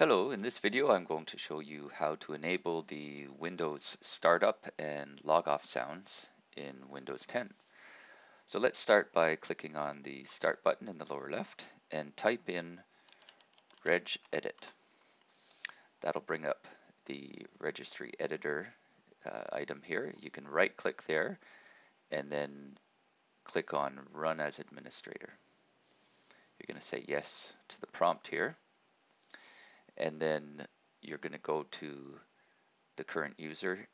Hello, in this video I'm going to show you how to enable the Windows startup and log off sounds in Windows 10. So let's start by clicking on the start button in the lower left and type in regedit. That'll bring up the registry editor item here. You can right click there and then click on run as administrator. You're going to say yes to the prompt here. And then you're going to go to the current user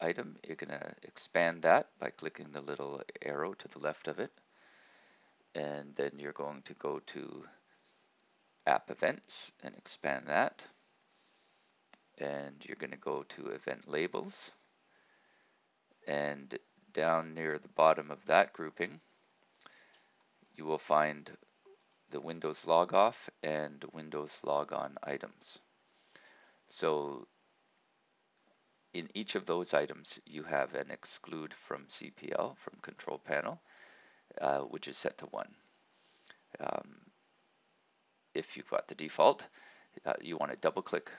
item. You're going to expand that by clicking the little arrow to the left of it. And then you're going to go to app events and expand that. And you're going to go to event labels. And down near the bottom of that grouping, you will find the Windows log off and Windows log on items. So in each of those items you have an exclude from CPL, from control panel, which is set to 1. If you've got the default, you want to double click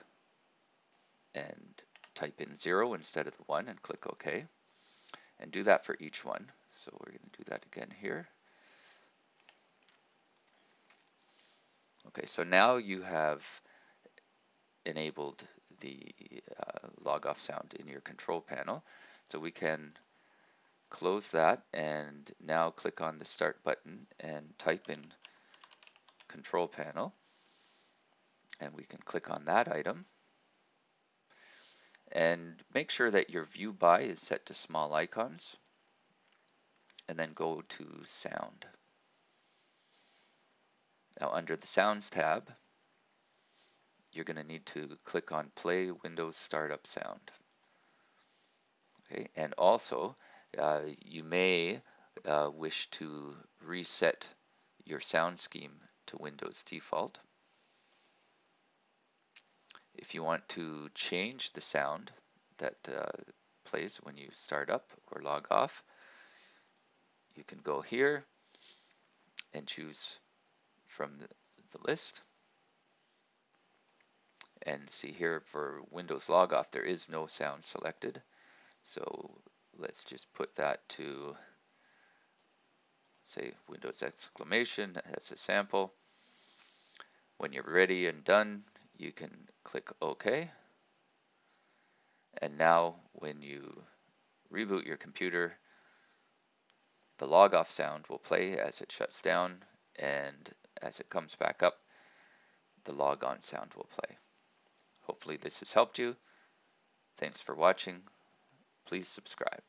and type in 0 instead of the 1 and click OK, and do that for each one. So we're going to do that again here. Okay, so now you have enabled the log off sound in your control panel. So we can close that and now click on the start button and type in control panel. And we can click on that item. And make sure that your view by is set to small icons. And then go to sound. Now under the Sounds tab, you're going to need to click on Play Windows Startup Sound. Okay, and also you may wish to reset your sound scheme to Windows default. If you want to change the sound that plays when you start up or log off, you can go here and choose from the list, and see here for Windows log off there is no sound selected, so let's just put that to say Windows exclamation as a sample. When you're ready and done, you can click OK, and now when you reboot your computer, the log off sound will play as it shuts down, and as it comes back up, the log on sound will play. Hopefully this has helped you. Thanks for watching. Please subscribe.